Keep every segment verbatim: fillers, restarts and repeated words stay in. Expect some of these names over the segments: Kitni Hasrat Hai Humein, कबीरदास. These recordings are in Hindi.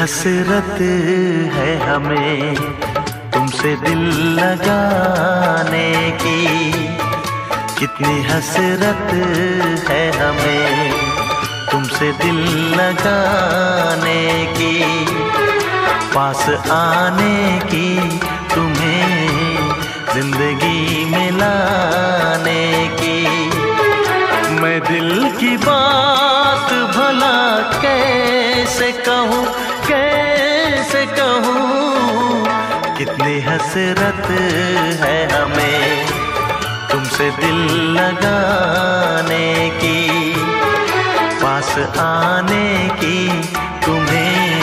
हसरत है हमें तुमसे दिल लगाने की, कितनी हसरत है हमें तुमसे दिल लगाने की, पास आने की तुम्हें जिंदगी में लाने की। मैं दिल की बात भला कैसे कहूँ कैसे कहूँ, कितनी हसरत है हमें तुमसे दिल लगाने की, पास आने की तुम्हें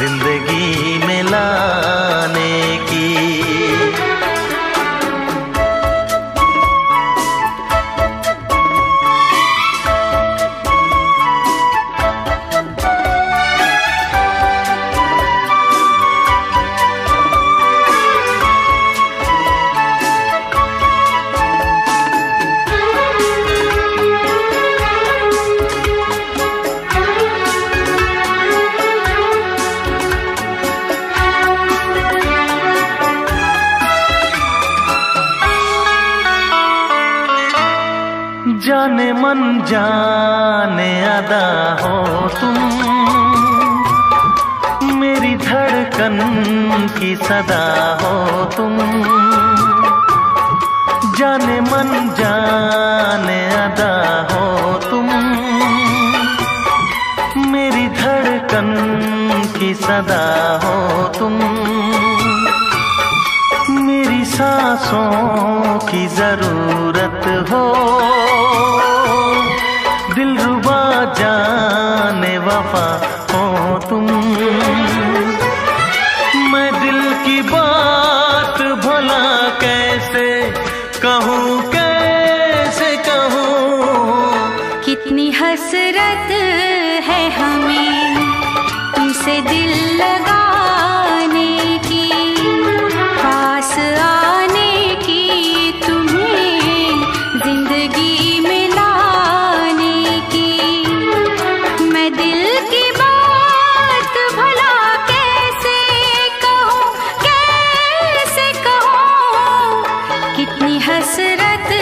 जिंदगी में लाने की। जाने मन जाने अदा हो तुम मेरी धड़कन की सदा हो तुम, जाने मन जाने अदा हो तुम मेरी धड़कन की सदा हो तुम, मेरी सांसों की जरूरत हो दिलरुबा जाने वफा हो तुम। मैं दिल की बात भला कैसे कहूँ कैसे कहूँ, कितनी हसरत है हमें तुमसे दिल लगाने की, पास आने की तुम्हें जिंदगी में लाने की। मैं दिल की बात भला कैसे कहूँ कैसे कहूँ, कितनी हसरत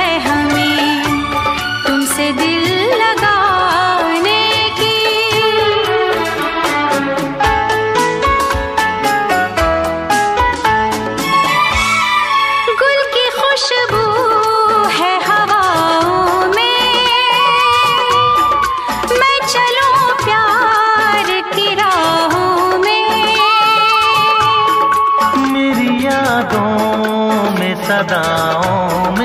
है हमें तुमसे दिल लगाने की। गुल की खुशबू है हवाओं में, मैं चलूं प्यार की राहों में, मेरी यादों में सदाओं